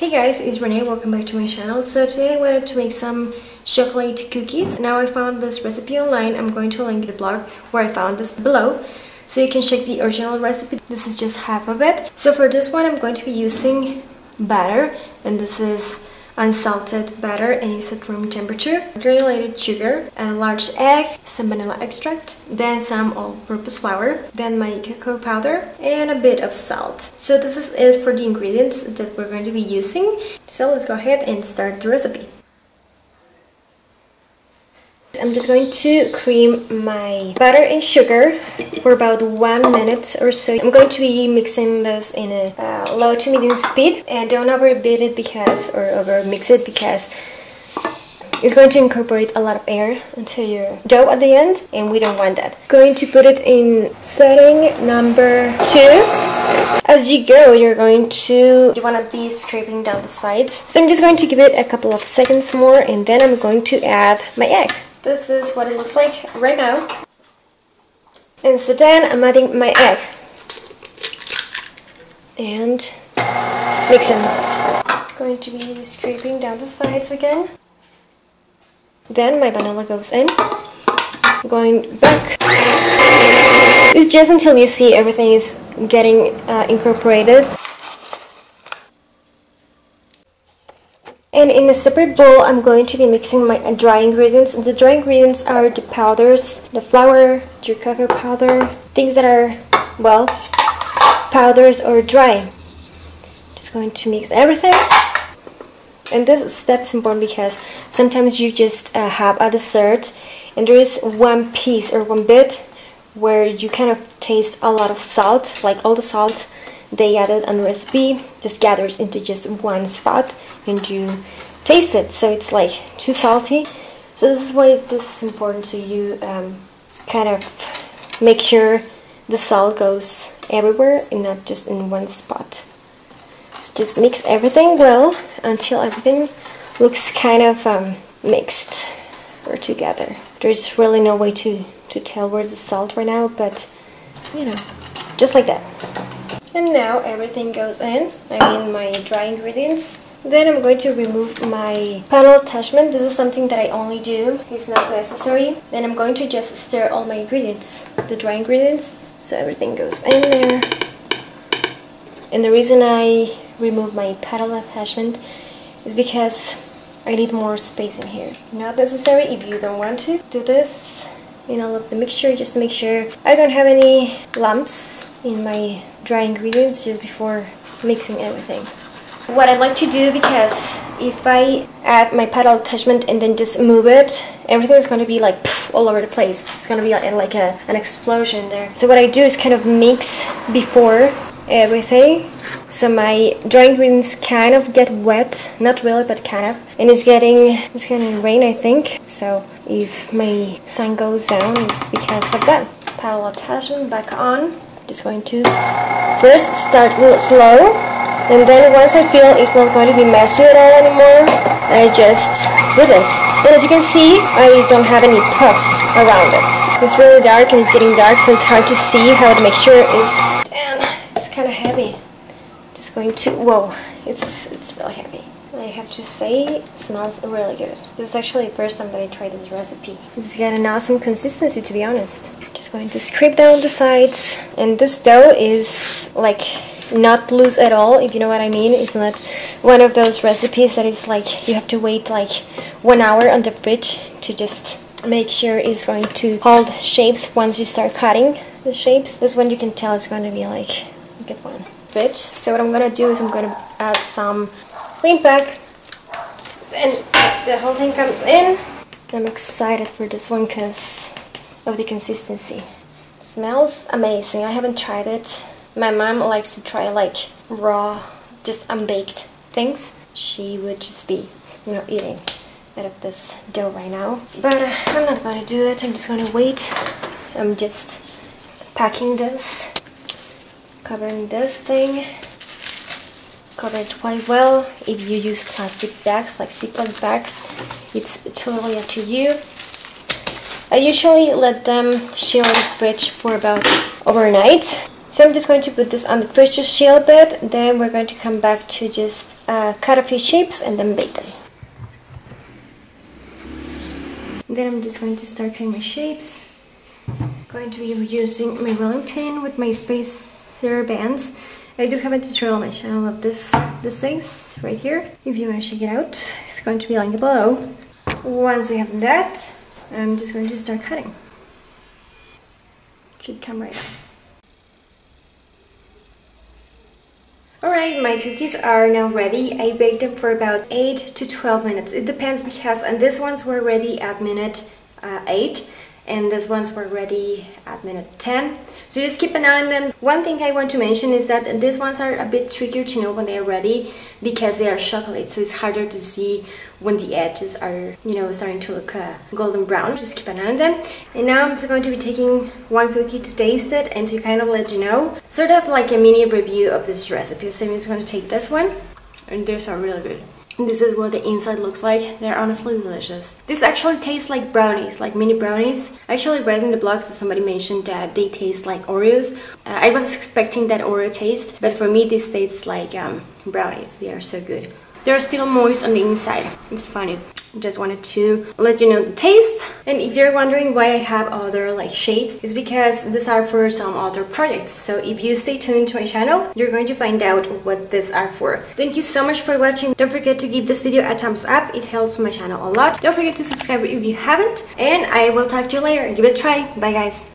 Hey guys, it's Renee, welcome back to my channel. So today I wanted to make some chocolate cookies. Now I found this recipe online. I'm going to link the blog where I found this below, so you can check the original recipe. This is just half of it. So for this one I'm going to be using batter, and this is unsalted batter and it's at room temperature, granulated sugar, a large egg, some vanilla extract, then some all-purpose flour, then my cocoa powder and a bit of salt. So this is it for the ingredients that we're going to be using. So let's go ahead and start the recipe. I'm just going to cream my butter and sugar for about 1 minute or so. I'm going to be mixing this in a low to medium speed, and don't overbeat it or over mix it because it's going to incorporate a lot of air into your dough at the end, and we don't want that. Going to put it in setting number 2. As you go, you want to be scraping down the sides. So I'm just going to give it a couple of seconds more, and then I'm going to add my egg. This is what it looks like right now. And so then I'm adding my egg and mixing. Going to be scraping down the sides again. Then my vanilla goes in. Going back. It's just until you see everything is getting incorporated. And in a separate bowl, I'm going to be mixing my dry ingredients. And the dry ingredients are the powders, the flour, your cocoa powder, things that are, well, powders or dry. Just going to mix everything. And this step is important because sometimes you just have a dessert and there is one piece or one bit where you kind of taste a lot of salt, like all the salt they added on the recipe just gathers into just one spot and you taste it, so it's like too salty. So this is why this is important, so you kind of make sure the salt goes everywhere and not just in one spot. So just mix everything well until everything looks kind of mixed or together. There's really no way to tell where's the salt right now, but you know, just like that. And now everything goes in, my dry ingredients. Then I'm going to remove my panel attachment. This is something that I only do, it's not necessary. Then I'm going to just stir all my ingredients, the dry ingredients, so everything goes in there. And the reason I remove my panel attachment is because I need more space in here. Not necessary if you don't want to. Do this in all of the mixture just to make sure I don't have any lumps in my dry ingredients just before mixing everything. What I like to do, because if I add my paddle attachment and then just move it, everything's going to be like poof, all over the place. It's going to be like an explosion there. So what I do is kind of mix before everything, so my dry ingredients kind of get wet, not really but kind of, and it's getting rain I think, so if my sun goes down it's because of that. Paddle attachment back on. Just going to first start slow, and then once I feel it's not going to be messy at all anymore, I just do this. And as you can see, I don't have any puff around it. It's really dark and it's getting dark, so it's hard to see how to make sure it's... Damn, it's kind of heavy. Just going to... Whoa, it's really heavy. I have to say, it smells really good. This is actually the first time that I tried this recipe. It's got an awesome consistency, to be honest. Just going to scrape down the sides. And this dough is like not loose at all, if you know what I mean. It's not one of those recipes that is like you have to wait like 1 hour on the fridge to just make sure it's going to hold shapes. Once you start cutting the shapes, this one you can tell it's going to be like a good one. Fridge. So what I'm going to do is I'm going to add some clean pack, and the whole thing comes in. I'm excited for this one because of the consistency. It smells amazing. I haven't tried it. My mom likes to try like raw, just unbaked things. She would just be, you know, eating out of this dough right now. But I'm not gonna do it. I'm just gonna wait. I'm just packing this, covering this thing. Cover it quite well. If you use plastic bags, like Ziploc bags, it's totally up to you. I usually let them chill in the fridge for about overnight. So I'm just going to put this on the first shell bed, then we're going to come back to just cut a few shapes and then bake them. Then I'm just going to start cutting my shapes. I'm going to be using my rolling pin with my spacer bands. I do have a tutorial on my channel of this things right here. If you want to check it out, it's going to be linked below. Once I have that, I'm just going to start cutting. It should come right up. Alright, my cookies are now ready. I baked them for about 8 to 12 minutes. It depends because, and these ones were ready at minute 8. And these ones were ready at minute 10. So just keep an eye on them. One thing I want to mention is that these ones are a bit trickier to know when they are ready because they are chocolate, so it's harder to see when the edges are, you know, starting to look golden brown. Just keep an eye on them. And now I'm just going to be taking one cookie to taste it and to kind of let you know, sort of like a mini review of this recipe. So I'm just going to take this one, and these are really good. This is what the inside looks like. They're honestly delicious. This actually tastes like brownies, like mini brownies. I actually read in the blogs that somebody mentioned that they taste like Oreos. I was expecting that Oreo taste, but for me this tastes like brownies. They are so good. They're still moist on the inside. It's funny. Just wanted to let you know the taste. And if you're wondering why I have other like shapes, it's because these are for some other projects. So if you stay tuned to my channel, you're going to find out what these are for. Thank you so much for watching. Don't forget to give this video a thumbs up. It helps my channel a lot. Don't forget to subscribe if you haven't. And I will talk to you later. Give it a try. Bye guys.